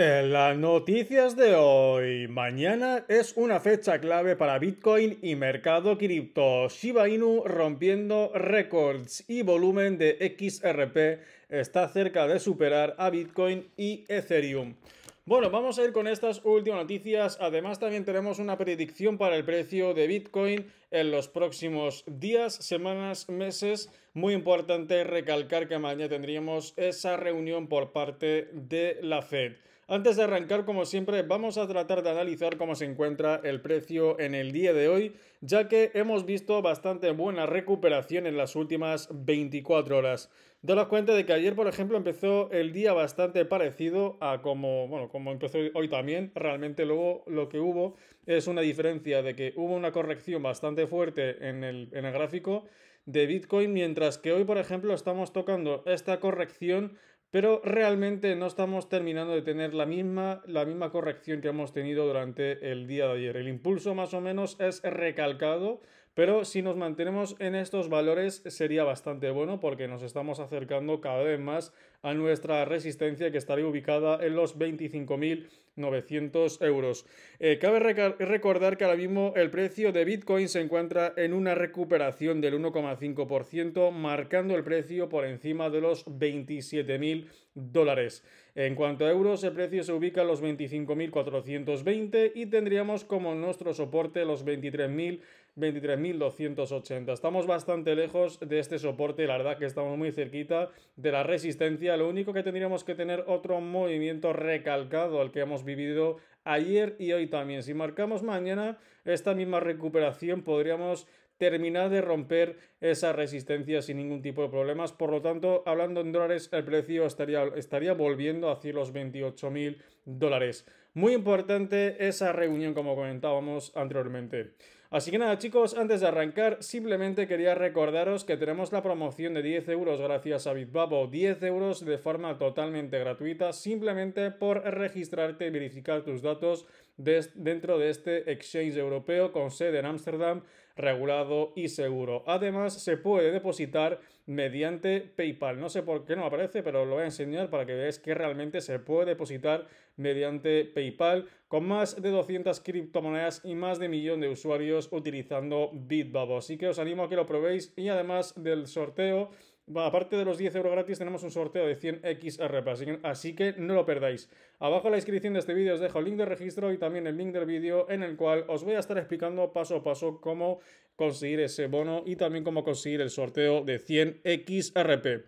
En las noticias de hoy, mañana es una fecha clave para Bitcoin y mercado cripto. Shiba Inu rompiendo récords y volumen de XRP está cerca de superar a Bitcoin y Ethereum. Bueno, vamos a ir con estas últimas noticias. Además, también tenemos una predicción para el precio de Bitcoin en los próximos días, semanas, meses. Muy importante recalcar que mañana tendríamos esa reunión por parte de la Fed. Antes de arrancar, como siempre, vamos a tratar de analizar cómo se encuentra el precio en el día de hoy, ya que hemos visto bastante buena recuperación en las últimas 24 horas. Daros cuenta de que ayer, por ejemplo, empezó el día bastante parecido a como empezó hoy también. Realmente luego lo que hubo es una diferencia de que hubo una corrección bastante fuerte en el gráfico de Bitcoin, mientras que hoy, por ejemplo, estamos tocando esta corrección, pero realmente no estamos terminando de tener la misma corrección que hemos tenido durante el día de ayer. El impulso más o menos es recalcado, pero si nos mantenemos en estos valores sería bastante bueno porque nos estamos acercando cada vez más a nuestra resistencia, que estaría ubicada en los 25.900 euros. Cabe recordar que ahora mismo el precio de Bitcoin se encuentra en una recuperación del 1,5%, marcando el precio por encima de los 27.000 dólares. En cuanto a euros, el precio se ubica en los 25.420 y tendríamos como nuestro soporte los 23.280. Estamos bastante lejos de este soporte, la verdad que estamos muy cerquita de la resistencia. Lo único que tendríamos que tener otro movimiento recalcado al que hemos vivido ayer y hoy también. Si marcamos mañana esta misma recuperación, podríamos terminar de romper esa resistencia sin ningún tipo de problemas. Por lo tanto, hablando en dólares, el precio estaría volviendo hacia los 28.000 dólares. Muy importante esa reunión, como comentábamos anteriormente. Así que nada, chicos, antes de arrancar, simplemente quería recordaros que tenemos la promoción de 10 euros gracias a Bitvavo, 10 euros de forma totalmente gratuita, simplemente por registrarte y verificar tus datos dentro de este exchange europeo con sede en Ámsterdam, regulado y seguro. Además, se puede depositar mediante PayPal. No sé por qué no aparece, pero os lo voy a enseñar para que veáis que realmente se puede depositar mediante PayPal, con más de 200 criptomonedas y más de 1.000.000 de usuarios utilizando Bitvavo. Así que os animo a que lo probéis. Y además del sorteo, aparte de los 10 euros gratis, tenemos un sorteo de 100 XRP, así que no lo perdáis. Abajo en la descripción de este vídeo os dejo el link de registro y también el link del vídeo en el cual os voy a estar explicando paso a paso cómo conseguir ese bono y también cómo conseguir el sorteo de 100 XRP.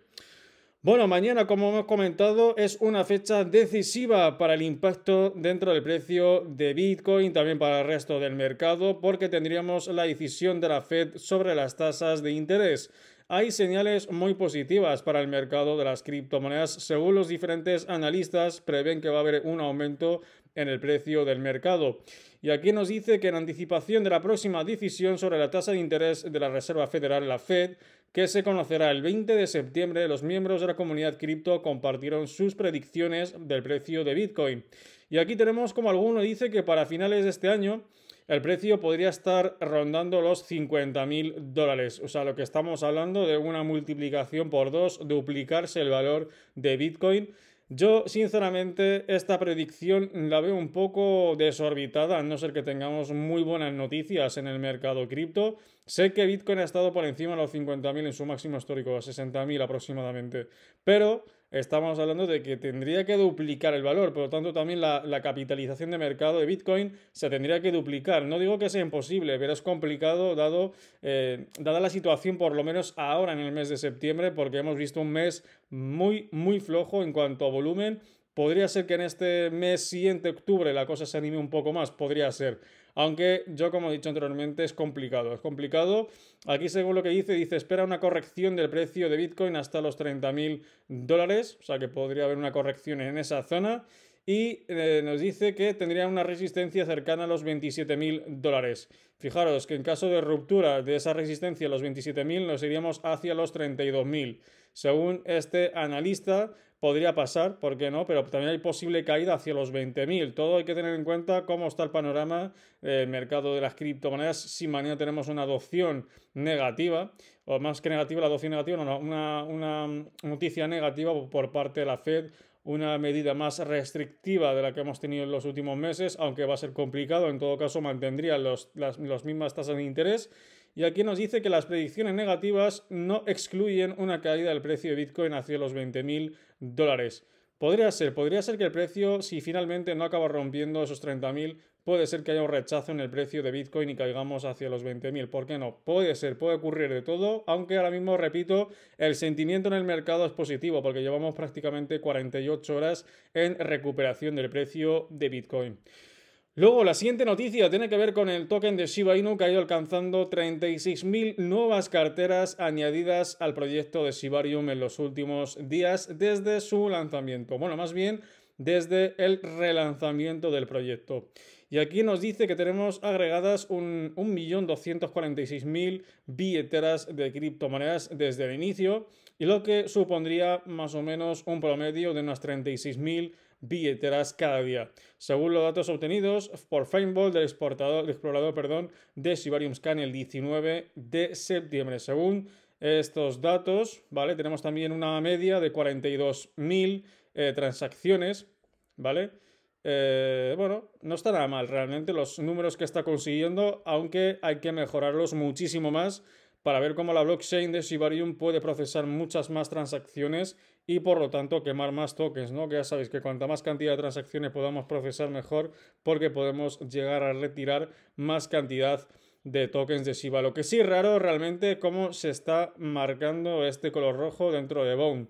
Bueno, mañana, como hemos comentado, es una fecha decisiva para el impacto dentro del precio de Bitcoin, también para el resto del mercado, porque tendríamos la decisión de la Fed sobre las tasas de interés. Hay señales muy positivas para el mercado de las criptomonedas. Según los diferentes analistas, prevén que va a haber un aumento en el precio del mercado. Y aquí nos dice que en anticipación de la próxima decisión sobre la tasa de interés de la Reserva Federal, la Fed, que se conocerá el 20 de septiembre, los miembros de la comunidad cripto compartieron sus predicciones del precio de Bitcoin. Y aquí tenemos como alguno dice que para finales de este año el precio podría estar rondando los 50.000 dólares. O sea, lo que estamos hablando de una multiplicación por 2, duplicarse el valor de Bitcoin. Yo, sinceramente, esta predicción la veo un poco desorbitada, a no ser que tengamos muy buenas noticias en el mercado cripto. Sé que Bitcoin ha estado por encima de los 50.000 en su máximo histórico, 60.000 aproximadamente, pero estamos hablando de que tendría que duplicar el valor, por lo tanto también la capitalización de mercado de Bitcoin se tendría que duplicar. No digo que sea imposible, pero es complicado dada la situación, por lo menos ahora en el mes de septiembre, porque hemos visto un mes muy, muy flojo en cuanto a volumen. Podría ser que en este mes siguiente, octubre, la cosa se anime un poco más, podría ser. Aunque yo, como he dicho anteriormente, es complicado, es complicado. Aquí, según lo que dice, espera una corrección del precio de Bitcoin hasta los 30.000 dólares, o sea que podría haber una corrección en esa zona. Y nos dice que tendría una resistencia cercana a los 27.000 dólares. Fijaros que en caso de ruptura de esa resistencia a los 27.000 nos iríamos hacia los 32.000. Según este analista, podría pasar, ¿por qué no? Pero también hay posible caída hacia los 20.000. Todo hay que tener en cuenta cómo está el panorama del mercado de las criptomonedas. Si mañana tenemos una adopción negativa, o más que negativa, la adopción negativa, no, una noticia negativa por parte de la Fed una medida más restrictiva de la que hemos tenido en los últimos meses, aunque va a ser complicado. En todo caso mantendría las mismas tasas de interés. Y aquí nos dice que las predicciones negativas no excluyen una caída del precio de Bitcoin hacia los $20.000. Podría ser que el precio, si finalmente no acaba rompiendo esos 30.000, puede ser que haya un rechazo en el precio de Bitcoin y caigamos hacia los 20.000. ¿Por qué no? Puede ser, puede ocurrir de todo, aunque ahora mismo, repito, el sentimiento en el mercado es positivo porque llevamos prácticamente 48 horas en recuperación del precio de Bitcoin. Luego, la siguiente noticia tiene que ver con el token de Shiba Inu, que ha ido alcanzando 36.000 nuevas carteras añadidas al proyecto de Shibarium en los últimos días desde su lanzamiento. Bueno, más bien desde el relanzamiento del proyecto. Y aquí nos dice que tenemos agregadas 1.246.000 billeteras de criptomonedas desde el inicio, y lo que supondría más o menos un promedio de unas 36.000 billeteras cada día, según los datos obtenidos por Feinbold, del explorador, de Shibarium Scan el 19 de septiembre. Según estos datos, ¿vale?, tenemos también una media de 42.000 transacciones, ¿vale? Bueno, no está nada mal realmente los números que está consiguiendo, aunque hay que mejorarlos muchísimo más para ver cómo la blockchain de Shibarium puede procesar muchas más transacciones y por lo tanto quemar más tokens, ¿no? Que ya sabéis que cuanta más cantidad de transacciones podamos procesar mejor, porque podemos llegar a retirar más cantidad de tokens de Shiba. Lo que sí es raro realmente cómo se está marcando este color rojo dentro de BONE.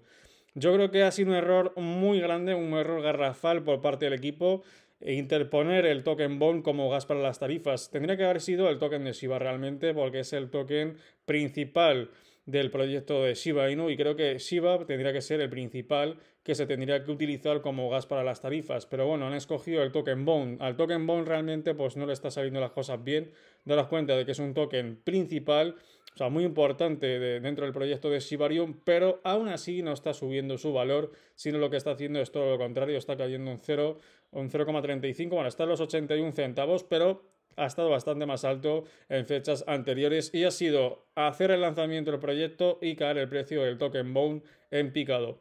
Yo creo que ha sido un error muy grande, un error garrafal por parte del equipo, interponer el token BONE como gas para las tarifas. Tendría que haber sido el token de Shiba realmente, porque es el token principal del proyecto de Shiba Inu, y creo que Shiba tendría que ser el principal que se tendría que utilizar como gas para las tarifas. Pero bueno, han escogido el token BONE. Al token BONE realmente pues no le está saliendo las cosas bien. Daros cuenta de que es un token principal, o sea, muy importante dentro del proyecto de Shibarium, pero aún así no está subiendo su valor, sino lo que está haciendo es todo lo contrario, está cayendo un 0,35, bueno, está en los 81 centavos, pero ha estado bastante más alto en fechas anteriores y ha sido hacer el lanzamiento del proyecto y caer el precio del token BONE en picado.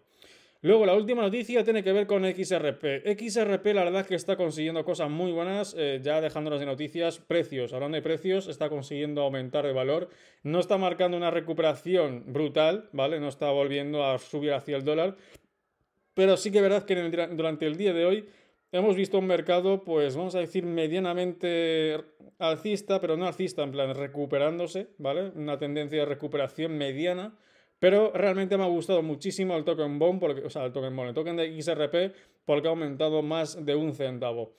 Luego, la última noticia tiene que ver con XRP. XRP, la verdad es que está consiguiendo cosas muy buenas, ya dejándonos de noticias, precios. Hablando de precios, está consiguiendo aumentar de valor. No está marcando una recuperación brutal, ¿vale? No está volviendo a subir hacia el dólar. Pero sí que es verdad que durante el día de hoy hemos visto un mercado, pues vamos a decir, medianamente alcista, pero no alcista, en plan recuperándose, ¿vale? Una tendencia de recuperación mediana, pero realmente me ha gustado muchísimo el token BONE, porque, o sea, el token de XRP, porque ha aumentado más de un centavo.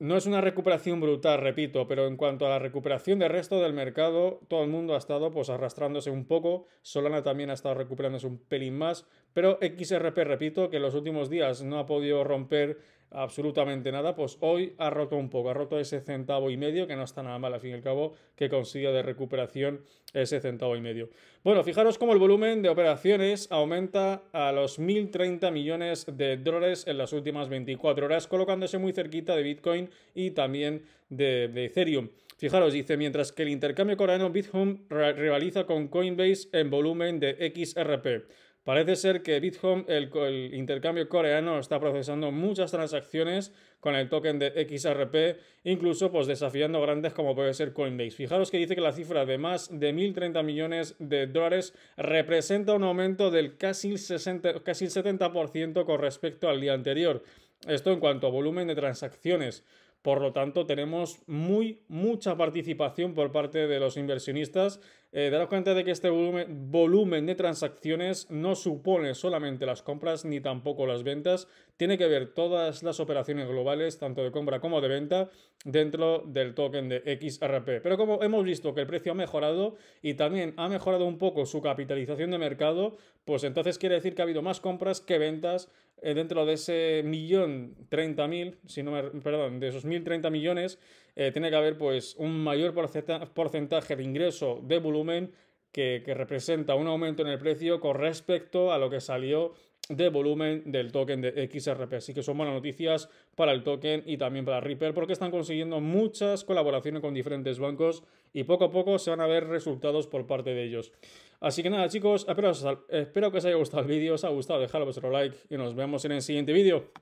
No es una recuperación brutal, repito, pero en cuanto a la recuperación del resto del mercado, todo el mundo ha estado pues arrastrándose un poco, Solana también ha estado recuperándose un pelín más, pero XRP, repito, que en los últimos días no ha podido romper absolutamente nada, pues hoy ha roto un poco, ha roto ese centavo y medio, que no está nada mal al fin y al cabo, que consigue de recuperación ese centavo y medio. Bueno, fijaros cómo el volumen de operaciones aumenta a los 1.030 millones de dólares en las últimas 24 horas, colocándose muy cerquita de Bitcoin y también de Ethereum. Fijaros, dice, mientras que el intercambio coreano Bithumb rivaliza con Coinbase en volumen de XRP. Parece ser que Bithumb, el intercambio coreano, está procesando muchas transacciones con el token de XRP, incluso pues desafiando grandes como puede ser Coinbase. Fijaros que dice que la cifra de más de 1.030 millones de dólares representa un aumento del casi el 70% con respecto al día anterior. Esto en cuanto a volumen de transacciones. Por lo tanto, tenemos mucha participación por parte de los inversionistas. Daros cuenta de que este volumen de transacciones no supone solamente las compras ni tampoco las ventas. Tiene que ver todas las operaciones globales, tanto de compra como de venta, dentro del token de XRP. Pero como hemos visto que el precio ha mejorado y también ha mejorado un poco su capitalización de mercado, pues entonces quiere decir que ha habido más compras que ventas dentro de ese 1.030.000, perdón, de esos 1.030 millones, tiene que haber pues un mayor porcentaje de ingreso de volumen que representa un aumento en el precio con respecto a lo que salió de volumen del token de XRP. Así que son buenas noticias para el token y también para Ripple, porque están consiguiendo muchas colaboraciones con diferentes bancos y poco a poco se van a ver resultados por parte de ellos. Así que nada, chicos, espero que os haya gustado el vídeo. Si os ha gustado, dejadlo vuestro like y nos vemos en el siguiente vídeo.